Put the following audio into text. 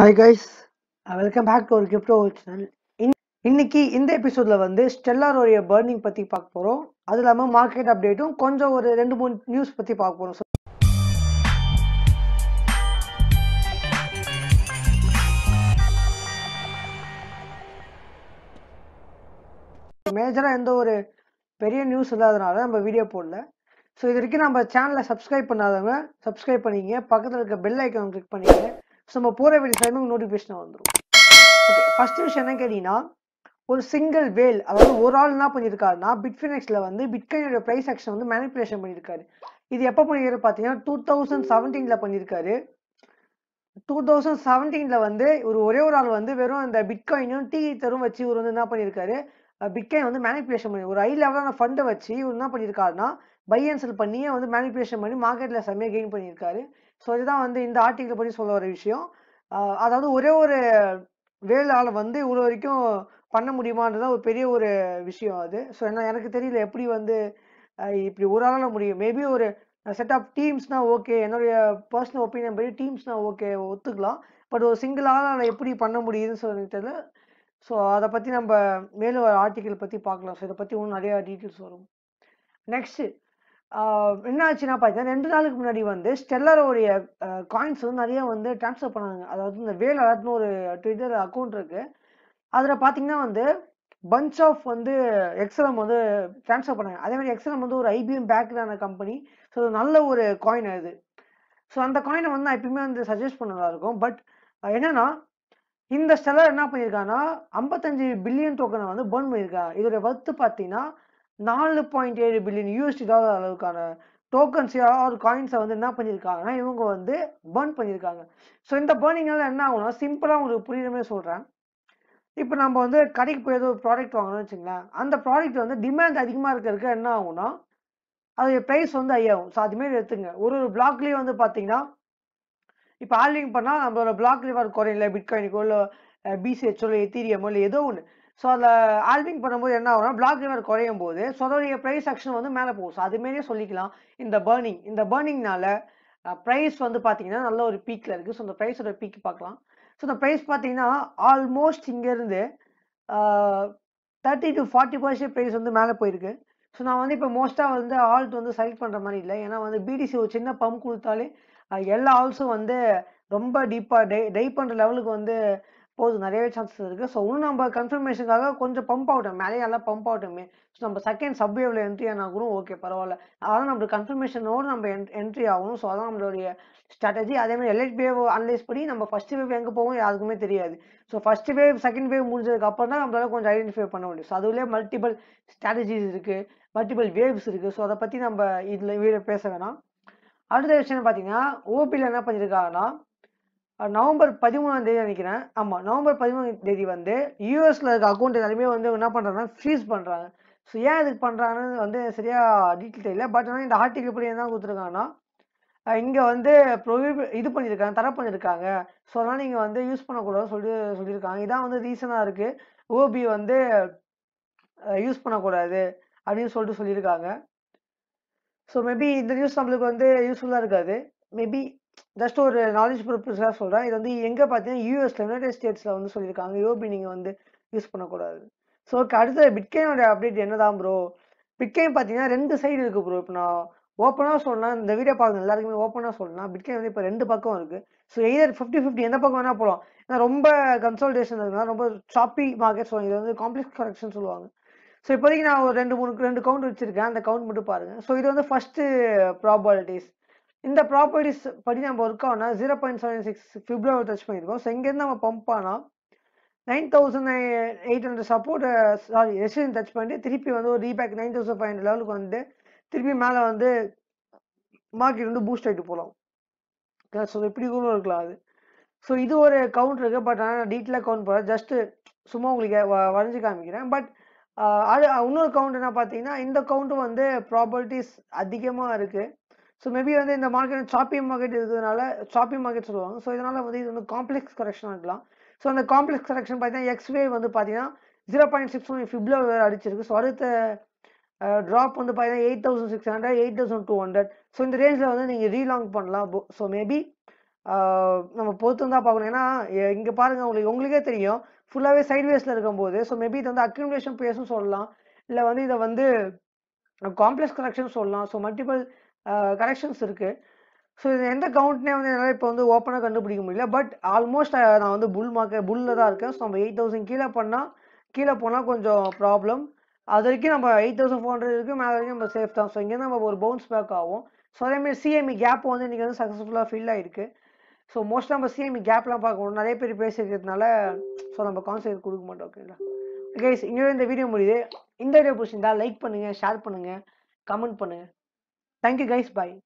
Hi guys, welcome back to our crypto channel. இன்னைக்கு இந்த எபிசோட்ல வந்து ஸ்டெல்லார் உடைய பர்னிங் பத்தி பார்க்க போறோம். அது இல்லாம மார்க்கெட் அப்டேட்டும் கொஞ்சம் ஒரு 2-3 நியூஸ் பத்தி பார்க்க போறோம். மேஜரா எந்த ஒரு பெரிய நியூஸ் இல்லாதனால நம்ம வீடியோ போடல. ஸோ இது வரைக்கும் நம்ம சேனலை சப்ஸ்கிரைப் பண்ணாதவங்க சப்ஸ்கிரைப் பண்ணிக்கிங்க, பக்கத்தில் இருக்க பெல் ஐக்கான் கிளிக் பண்ணிக்கிங்க. ஸோ நம்ம போகிற வேண்டிய டைமுக்கு நோட்டிஃபிகேஷனாக வந்துடும். ஓகே, ஃபர்ஸ்ட் விஷயம் என்ன கேட்டிங்கன்னா, ஒரு சிங்கிள் வேல், அதாவது ஒரு ஆள் என்ன பண்ணியிருக்காருன்னா, பிட்ஃபினெக்ஸில் வந்து பிட்காயினோட ப்ரைஸ் ஆக்ஷன் வந்து மேனிப்புலேஷன் பண்ணியிருக்காரு. இது எப்போ பண்ணியிருக்காரு பார்த்தீங்கன்னா 2017 பண்ணியிருக்காரு. 2017 வந்து ஒரே ஒரு ஆள் வந்து வெறும் அந்த பிட்காயினும் டீத்தரும் வச்சு இவர் வந்து என்ன பண்ணியிருக்காரு, பிட்காயின் வந்து மேனிப்புலேஷன் பண்ணி ஒரு ஹை லெவலான ஃபண்டை வச்சு இவர் என்ன பண்ணியிருக்காருன்னா பை அண்ட் செல் பண்ணியே வந்து மேனிப்புலேஷன் பண்ணி மார்க்கெட்டில் செம்மையாக கெயின் பண்ணியிருக்காரு. ஸோ இதுதான் வந்து இந்த ஆர்டிக்கிள் பற்றி சொல்ல வர விஷயம். அதாவது ஒரே வேளால் வந்து இவ்வளோ வரைக்கும் பண்ண முடியுமான்றதான் ஒரு பெரிய ஒரு விஷயம் அது. ஸோ என்ன எனக்கு தெரியல எப்படி வந்து இப்படி ஒரு ஆளால் முடியும். மேபி ஒரு செட் ஆஃப் டீம்ஸ்னால் ஓகே, என்னுடைய பர்சனல் ஒப்பீனியன் படி டீம்ஸ்னால் ஓகே ஒத்துக்கலாம். பட் ஒரு சிங்கிள் ஆளால் எப்படி பண்ண முடியுதுன்னு சொல்லிட்டு தெரியல. ஸோ அதை பற்றி நம்ம மேலும் ஒரு ஆர்டிக்கிள் பற்றி பார்க்கலாம். ஸோ இதை பற்றி இன்னும் நிறையா டீட்டெயில்ஸ் வரும். நெக்ஸ்ட்டு என்ன ஆச்சுன்னா பார்த்தீங்கன்னா, 2 நாளுக்கு முன்னாடி வந்து ஸ்டெல்லாரோடைய காயின்ஸ் வந்து நிறையா வந்து ட்ரான்ஸ்ஃபர் பண்ணாங்க. அதாவது இந்த வேல் அலர்ட்னு ஒரு ட்விட்டர் அக்கௌண்ட் இருக்குது. அதில் பார்த்தீங்கன்னா வந்து பஞ்ச் ஆஃப் வந்து எக்ஸ்எல்எம் வந்து ட்ரான்ஸ்ஃபர் பண்ணாங்க. அதேமாதிரி எக்ஸ்எல்எம் வந்து ஒரு ஐபிஎம் பேக்டான கம்பெனி. ஸோ நல்ல ஒரு காயின் அது. ஸோ அந்த காயினை வந்து நான் எப்பயுமே வந்து சஜஸ்ட் பண்ணதாக இருக்கும். பட் என்னென்னா இந்த ஸ்டெல்லர் என்ன பண்ணியிருக்காங்கன்னா 55 பில்லியன் டோக்கனை வந்து பர்ன் பண்ணியிருக்காங்க. இதோடைய வர்த்து பார்த்தீங்கன்னா 4.7 பில்லியன் யூஎஸ்டி டாலர் அளவுக்கான டோக்கன்ஸ் ஆர் காயின்ஸை வந்து என்ன பண்ணியிருக்காங்கன்னா இவங்க வந்து பர்ன் பண்ணியிருக்காங்க. ஸோ இந்த பர்னிங்னால என்ன ஆகும்னா, சிம்பிளாக உங்களுக்கு புரியுறமே சொல்கிறேன். இப்போ நம்ம வந்து கடைக்கு போய் ஏதோ ஒரு ப்ராடக்ட் வாங்கணும்னு வச்சுங்களேன். அந்த ப்ராடக்ட் வந்து டிமாண்ட் அதிகமாக இருக்கிறதுக்கு என்ன ஆகும்னா அது ப்ரைஸ் வந்து ஐயாகும். ஸோ அதுமாரி எடுத்துங்க. ஒரு பிளாக்லேயே வந்து பார்த்தீங்கன்னா இப்போ ஆல்விங் பண்ணால் நம்மளோட பிளாக்லேயே வர குறையும் இல்லை, பிட்காயினுக்கோ இல்லை பிசிஹெச்சோ இல்லை எத்தீரியமோ இல்லை ஏதோ ஒன்று. ஸோ அதில் ஆல்விங் பண்ணும்போது என்ன ஆகும்னா பிளாக் ரிவர் குறையும் போது ஸோ அதோடைய ப்ரைஸ் ஆக்ஷன் வந்து மேலே போகும். ஸோ அதுமாரியே சொல்லிக்கலாம் இந்த பர்னிங்னால ப்ரைஸ் வந்து பார்த்தீங்கன்னா நல்ல ஒரு பீக்கில் இருக்குது. ஸோ அந்த ப்ரைஸோட பீக் பார்க்கலாம். ஸோ இந்த ப்ரைஸ் பார்த்தீங்கன்னா ஆல்மோஸ்ட் இங்கேருந்து 30 to 40% ப்ரைஸ் வந்து மேலே போயிருக்கு. ஸோ நான் வந்து இப்போ மோஸ்ட்டாக வந்து ஆல்ட் வந்து செலக்ட் பண்ணுற மாதிரி இல்லை. ஏன்னா வந்து பிடிசி ஒரு சின்ன பம்ப் கொடுத்தாலே எல்லா ஆல்ஸும் வந்து ரொம்ப டீப்பாக டை பண்ணுற லெவலுக்கு வந்து போது நிறையவே சான்சஸ் இருக்குது. ஸோ இன்னும் நம்ம கன்ஃபர்மேஷனுக்காக கொஞ்சம் பம்ப் ஆகட்டும், மேலேயே நல்லா பம்ப் ஆகட்டுமே. ஸோ நம்ம செகண்ட் சப்வேவில் என்ட்ரி ஆனா கூட ஓகே, பரவாயில்ல. அதான் நம்மளுக்கு கன்ஃபர்மேஷனோடு நம்ம என்ட்ரி ஆகணும். ஸோ அதான் நம்மளுடைய ஸ்ட்ராட்டஜி. அதேமாதிரி எல்எட் வேவ் அனலைஸ் பண்ணி நம்ம ஃபர்ஸ்ட் வேவ் எங்கே போகும் யாருக்குமே தெரியாது. So first wave second wave முடிஞ்சதுக்கு அப்புறம் தான் நம்மளால கொஞ்சம் ஐடென்டிஃபை பண்ண முடியும். ஸோ அதுலேயே மல்டிபிள் ஸ்ட்ராட்டஜிஸ் இருக்குது, மல்டிபிள் வேவ்ஸ் இருக்குது. ஸோ அதை பற்றி நம்ம இதில் பேச வேணாம். அடுத்த விஷயம் பார்த்தீங்கன்னா, ஓபியில் என்ன பண்ணியிருக்காங்கன்னா நவம்பர் 13 நினைக்கிறேன். ஆமாம், நவம்பர் 13 வந்து யூஎஸில் இருக்க அக்கௌண்ட் எல்லாருமே வந்து என்ன பண்ணுறாங்கன்னா ஃப்ரீஸ் பண்ணுறாங்க. ஸோ ஏன் இதுக்கு பண்ணுறாங்கன்னு வந்து சரியாக டீட்டெயில் தெரியல. பட் ஆனால் இந்த ஆர்டிக்கல் படி என்ன கொடுத்துருக்காங்கன்னா இங்கே வந்து இது பண்ணியிருக்காங்க, தடை பண்ணியிருக்காங்க. ஸோ அதனால் நீங்கள் வந்து யூஸ் பண்ணக்கூடாதுன்னு சொல்லியிருக்காங்க. இதான் வந்து ரீசனாக இருக்குது, ஓபி வந்து யூஸ் பண்ணக்கூடாது அப்படின்னு சொல்லிட்டு சொல்லியிருக்காங்க. ஸோ மேபி இந்த நியூஸ் நம்மளுக்கு வந்து யூஸ்ஃபுல்லாக இருக்காது. மேபி ஜஸ்ட் ஒரு நாலேஜ் பர்பஸாக சொல்கிறேன். இது வந்து எங்கே பார்த்தீங்கன்னா யூஎஸில், யுனைடெட் ஸ்டேட்ஸில் வந்து சொல்லியிருக்காங்க யோபி நீங்கள் வந்து யூஸ் பண்ணக்கூடாது. ஸோ ஓகே, அடுத்தது பிட்காயினோட அப்டேட் என்ன தான் ப்ரோ. பிட்காயின் பார்த்தீங்கன்னா 2 சைடு இருக்குது ப்ரோ. இப்போ நான் ஓப்பனாக சொல்லலாம், இந்த வீடியோ பார்க்கணும் எல்லாருக்குமே ஓப்பனாக சொல்லலாம். பிட்காயின் வந்து இப்போ 2 பக்கம் இருக்குது. ஸோ எதர் 50-50 எந்த பக்கம் வேணால் போகலாம். ஏன்னா ரொம்ப கன்சல்டேஷன் இருக்குதுன்னா ரொம்ப ஷாப்பி மார்க்கெட் சொல்லுவாங்க, இது வந்து காம்ப்ளெக்ஸ் கரெக்ஷன் சொல்லுவாங்க. ஸோ இப்போதைக்கு நான் ஒரு 2 கவுண்ட் வச்சுருக்கேன், அந்த கவுண்ட் மட்டும் பாருங்கள். ஸோ இது வந்து ஃபஸ்ட்டு ப்ராபர்ட்டிஸ். இந்த ப்ராப்பர்ட்டிஸ் படி நம்ம ஒர்க் ஆகுனா 0.76 ஃபிப்ரவரி டச் பண்ணியிருக்கோம். ஸோ இங்கேருந்து நம்ம பம்ப் ஆனால் 9,800 ரெசிஸ்டன்ஸ் டச் பண்ணிட்டு திருப்பி வந்து ஒரு ரீபேக் 9,500 லெவலுக்கு வந்து திருப்பி மேலே வந்து மார்க்கெட் வந்து பூஸ்ட் ஆகிட்டு போகலாம். ஸோ இப்படி கூட இருக்கலாம் அது. ஸோ இது ஒரு கவுண்ட் இருக்குது. பட் ஆனால் நான் டீட்டெயிலாக கவுண்ட் போகிறேன், ஜஸ்ட்டு சும்மா உங்களுக்கு வரைஞ்சி காமிக்கிறேன். பட் அது இன்னொரு கவுண்ட் என்ன பார்த்தீங்கன்னா, இந்த கவுண்ட்டும் வந்து ப்ராப்பர்ட்டிஸ் அதிகமாக இருக்குது. ஸோ மேபி வந்து இந்த மார்க்கெட் ஷாப்பிங் மார்க்கெட் இருக்கிறதுனால ஷாப்பிங் மார்க்கெட் சொல்லுவாங்க. ஸோ இதனால் வந்து இது வந்து காம்ப்ளெக்ஸ் கரெக்ஷனாக இருக்கலாம். ஸோ அந்த காம்ப்ளெக்ஸ் கரெக்ஷன் பார்த்தீங்கன்னா எக்ஸ்வே வந்து பார்த்தீங்கன்னா 0.61 ஃபிப்ரவரி அடிச்சிருக்கு. ஸோ அடுத்த ட்ராப் வந்து பார்த்தீங்கன்னா 8,600, 8,200. ஸோ இந்த ரேஞ்சில் வந்து நீங்கள் ரீலாங் பண்ணலாம். ஸோ மேபி நம்ம பொறுத்து தான் பார்க்கணும். ஏன்னா இங்கே பாருங்கள், உங்களுக்கே தெரியும் ஃபுல்லாகவே சைட்வேஸில் இருக்கும்போது. ஸோ மேபி இது வந்து அக்யூமுலேஷன் பேஸும் சொல்லலாம், இல்லை வந்து இதை வந்து காம்ப்ளெக்ஸ் கரெக்ஷன் சொல்லலாம். ஸோ மல்டிபிள் கரெக்ஷன்ஸ் இருக்குது. ஸோ இது எந்த கவுண்ட்னே வந்து என்னால் இப்போ வந்து ஓப்பனாக கண்டுபிடிக்க முடியல. பட் ஆல்மோஸ்ட் நான் வந்து புல்லில் தான் இருக்கேன். ஸோ நம்ம 8000 கீழே போனால் கொஞ்சம் ப்ராப்ளம். அது வரைக்கும் நம்ம 8400 வரைக்கும் மேலே வரைக்கும் நம்ம சேஃப் தான். ஸோ இங்கே நம்ம ஒரு பவுன்ஸ் பேக் ஆகும். ஸோ அதேமாதிரி சிஎம்இ கேப் வந்து இன்றைக்கி வந்து சக்ஸஸ்ஃபுல்லாக ஃபில் ஆகிருக்கு. ஸோ மோஸ்ட்டாக நம்ம சிஎம்இ கேப்லாம் பார்க்கணும், நிறைய பேர் பேசியிருக்கிறதுனால ஸோ நம்ம கான்செப்ட் கொடுக்க மாட்டோம். ஓகேங்களா கைஸ், இங்கே இந்த வீடியோ முடியுது. இந்த வீடியோ பிடிச்சிருந்தா லைக் பண்ணுங்கள், ஷேர் பண்ணுங்கள், கமெண்ட் பண்ணுங்கள். தேங்க்யூ கைஸ், பாய்.